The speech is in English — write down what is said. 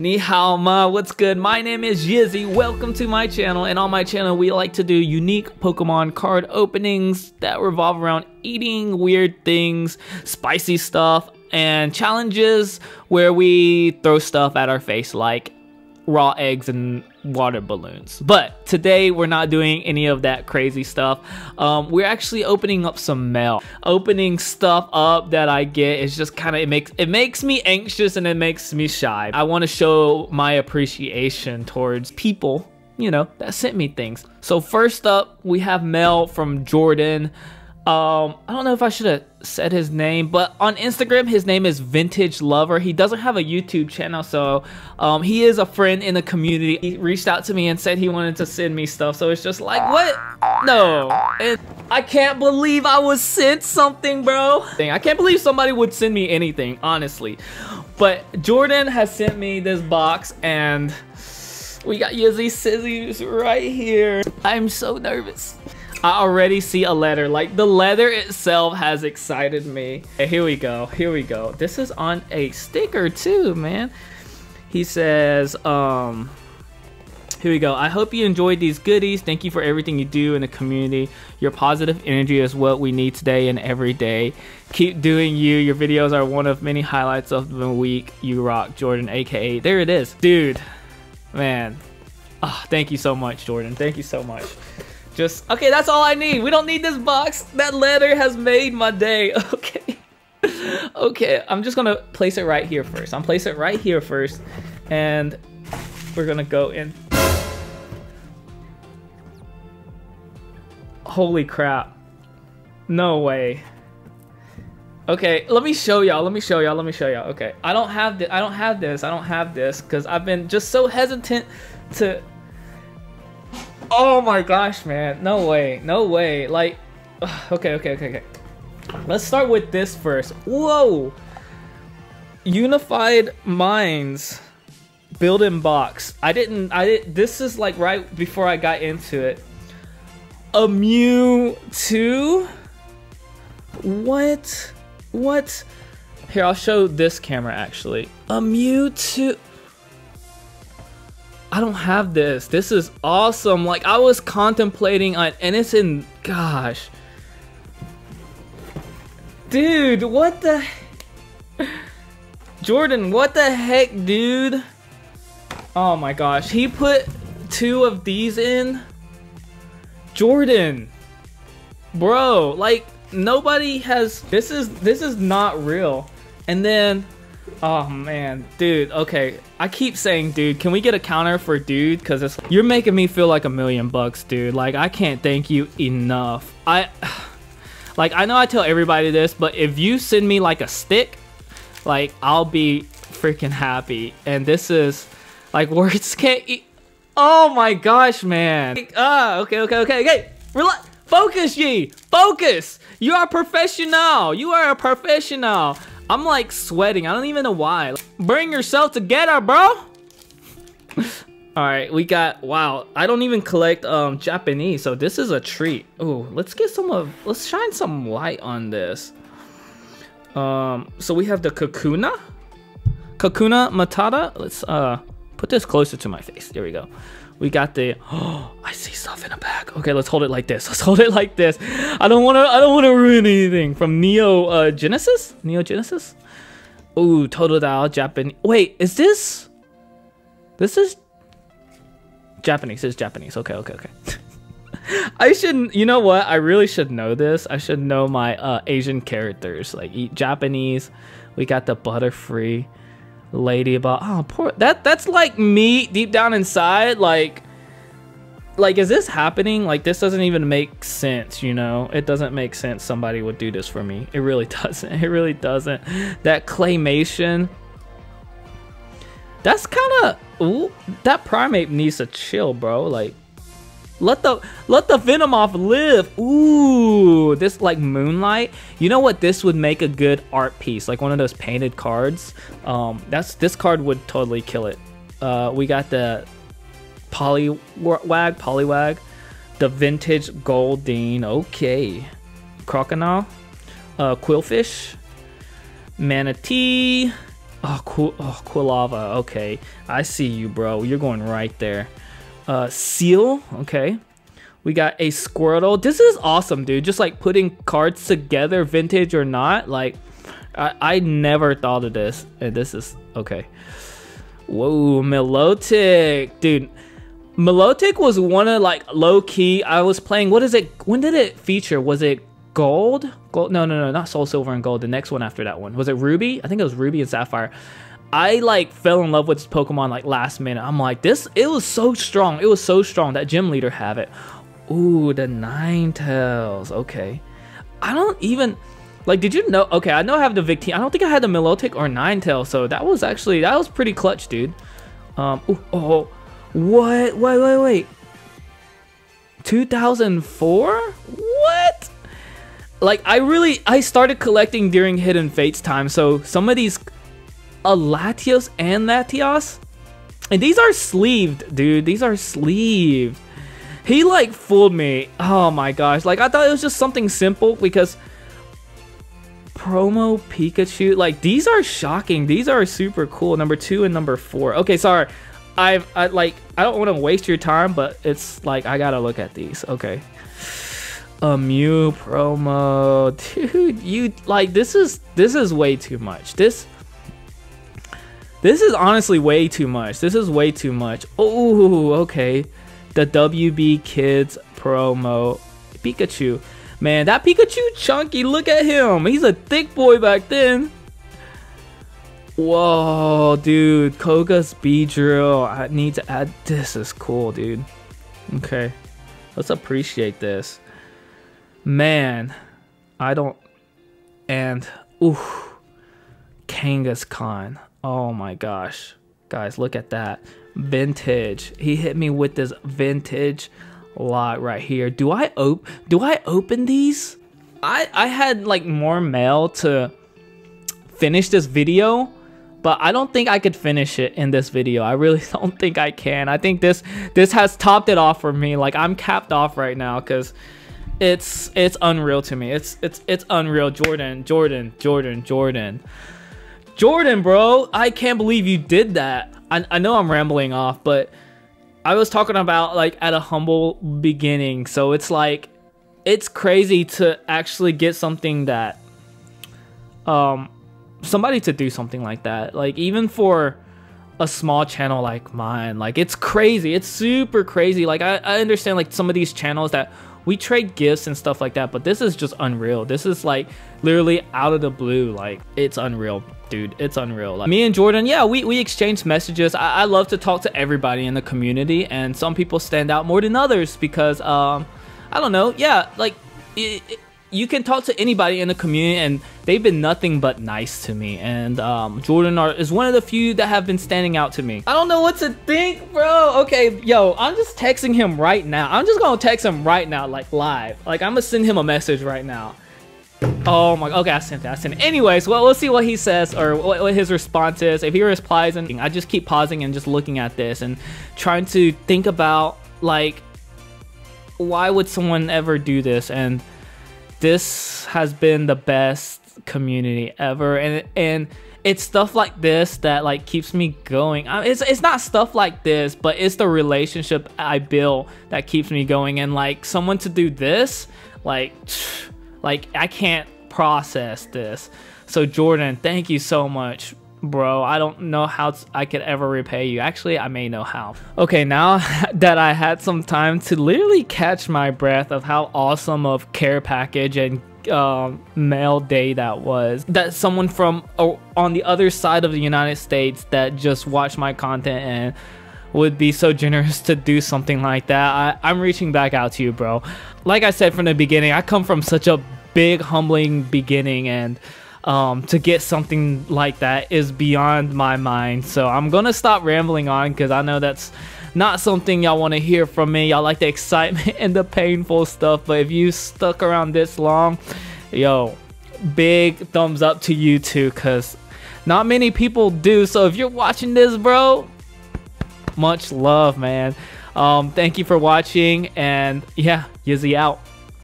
Ni hao ma, what's good? My name is Yizzy, welcome to my channel, and on my channel we like to do unique Pokemon card openings that revolve around eating weird things, spicy stuff, and challenges where we throw stuff at our face like raw eggs and water balloons. But today we're not doing any of that crazy stuff. We're actually opening up some mail. Opening stuff up that I get is just kind of, it makes me anxious and it makes me shy. I want to show my appreciation towards people, you know, that sent me things. So first up, we have mail from Jordan. I don't know if I should have said his name, but on Instagram his name is Vintage Lover. He doesn't have a YouTube channel, so he is a friend in the community. He reached out to me and said he wanted to send me stuff, so it's just like, what? No. And I can't believe I was sent something, bro. I can't believe somebody would send me anything, honestly. But Jordan has sent me this box, and we got Yizzy Sizzies right here. I'm so nervous. I already see a letter. Like, the letter itself has excited me. Okay, here we go, here we go. This is on a sticker too, man. He says, here we go. I hope you enjoyed these goodies. Thank you for everything you do in the community. Your positive energy is what we need today and every day. Keep doing you. Your videos are one of many highlights of the week. You rock, Jordan, AKA. There it is. Dude, man. Oh, thank you so much, Jordan. Thank you so much. Just, okay, that's all I need. We don't need this box. That letter has made my day. Okay. Okay, I'm just gonna place it right here first. I'll place it right here first, and we're gonna go in. Holy crap. No way. Okay, let me show y'all. Okay, I don't have this because I've been just so hesitant to. Oh my gosh, man. No way. No way. Like, okay. Let's start with this first. Whoa! Unified Minds build-in box. This is like right before I got into it. A Mewtwo? What? What? Here, I'll show this camera actually. A Mewtwo. I don't have this. This is awesome. Like, I was contemplating on, and it's in, gosh. Dude, what the? Jordan, what the heck, dude? Oh my gosh. He put two of these in? Jordan. Bro, like, nobody has, this is not real. And then, oh man, dude, okay. I keep saying dude, can we get a counter for dude? Cause it's, you're making me feel like $1,000,000, dude. Like, I can't thank you enough. I know I tell everybody this, but if you send me like a stick, like, I'll be freaking happy. And this is, like, words can't eat. Oh my gosh, man. Okay. Relax. Focus, ye, focus. You are professional. You are a professional. I'm like sweating. I don't even know why. Like, bring yourself together, bro. Alright, we got, wow. I don't even collect Japanese, so this is a treat. Ooh, let's get some of, let's shine some light on this. So we have the Kakuna Matata. Let's put this closer to my face. There we go. We got the, oh, I see stuff in the back. Okay, let's hold it like this. Let's hold it like this. I don't wanna ruin anything. From Neo Genesis? Neo Genesis? Ooh, Totodile Japanese. Wait, is this? This is Japanese. It's Japanese. Okay. I shouldn't, you know what? I really should know this. I should know my Asian characters. Like, eat Japanese. We got the Butterfree. Ladybug. Oh, poor, that's like me deep down inside. Like, is this happening? Like, this doesn't even make sense, you know? It doesn't make sense somebody would do this for me. It really doesn't. It really doesn't. That claymation. That's kind of, ooh, that Primate needs a chill, bro. Like, let the Venomoth live. Ooh, this like Moonlight. You know what? This would make a good art piece, like one of those painted cards. This card would totally kill it. We got the Poliwag, the Vintage Goldeen. Okay, Croconaw, Quillfish, Manatee, Oh, cool. Oh, Quilava. Okay, I see you, bro. You're going right there. Seal. Okay. We got a Squirtle. This is awesome, dude. Just like putting cards together, vintage or not. Like, I never thought of this. And this is okay. Whoa, Milotic, dude. Milotic was one of like low key. I was playing. What is it? When did it feature? Was it gold? Gold? No, not Soul Silver and Gold. The next one after that one. Was it Ruby? I think it was Ruby and Sapphire. I like fell in love with this Pokemon like last minute. I'm like, this. It was so strong. It was so strong. That gym leader have it. Ooh, the Ninetales. Okay, I don't even. Like, did you know? Okay, I know I have the Victini. I don't think I had the Milotic or Ninetales, so that was actually, that was pretty clutch, dude. Ooh, oh, what? Wait. 2004? What? Like, I started collecting during Hidden Fates time, so some of these, Latios and Latias, and these are sleeved, dude. These are sleeved. He, like, fooled me. Oh, my gosh. Like, I thought it was just something simple because... Promo Pikachu, like these are shocking. These are super cool. Number 2 and number 4. Okay, sorry. I don't want to waste your time, but it's like I gotta look at these. Okay, a Mew promo, dude. You like this is way too much. This is honestly way too much. This is way too much. Oh, okay. The WB Kids promo Pikachu. Man, that Pikachu chunky, look at him. He's a thick boy back then. Whoa, dude. Koga's Beedrill. I need to add. This is cool, dude. Okay. Let's appreciate this. Man. I don't. And. Ooh. Kangaskhan. Oh my gosh. Guys, look at that. Vintage. He hit me with this vintage. Lot right here. Do I open these? I had like more mail to finish this video, but I don't think I could finish it in this video. I really don't think I can. I think this has topped it off for me. Like I'm capped off right now because it's unreal to me. It's unreal. Jordan, bro, I can't believe you did that. I know I'm rambling off, but I was talking about like at a humble beginning, so it's like it's crazy to actually get something that somebody to do something like that, like even for a small channel like mine. Like it's crazy, it's super crazy. Like I understand like some of these channels that we trade gifts and stuff like that, but this is just unreal. This is like literally out of the blue. Like it's unreal, dude. It's unreal. Like me and Jordan, yeah, we exchanged messages. I love to talk to everybody in the community, and some people stand out more than others because I don't know. Yeah, like you can talk to anybody in the community, and they've been nothing but nice to me. And Jordan is one of the few that have been standing out to me. I don't know what to think, bro. Okay, yo, I'm just texting him right now. I'm just gonna text him right now, like live. Like I'm gonna send him a message right now. Oh my, okay, I sent it. Anyways, well, we'll see what he says or what his response is. If he replies, and I just keep pausing and just looking at this and trying to think about, like, why would someone ever do this? And this has been the best community ever. And it's stuff like this that, like, keeps me going. It's not stuff like this, but it's the relationship I build that keeps me going. And, like, someone to do this, like... Like, I can't process this. So, Jordan, thank you so much, bro. I don't know how I could ever repay you. Actually, I may know how. Okay, now that I had some time to literally catch my breath of how awesome of care package and mail day that was. That someone from on the other side of the United States that just watched my content and would be so generous to do something like that. I'm reaching back out to you, bro. Like I said from the beginning, I come from such a big, humbling beginning, and to get something like that is beyond my mind. So I'm gonna stop rambling on because I know that's not something y'all want to hear from me. Y'all like the excitement and the painful stuff, but if you stuck around this long, yo, big thumbs up to you too, because not many people do. So if you're watching this, bro, much love, man. Thank you for watching, and yeah, Yizzy out.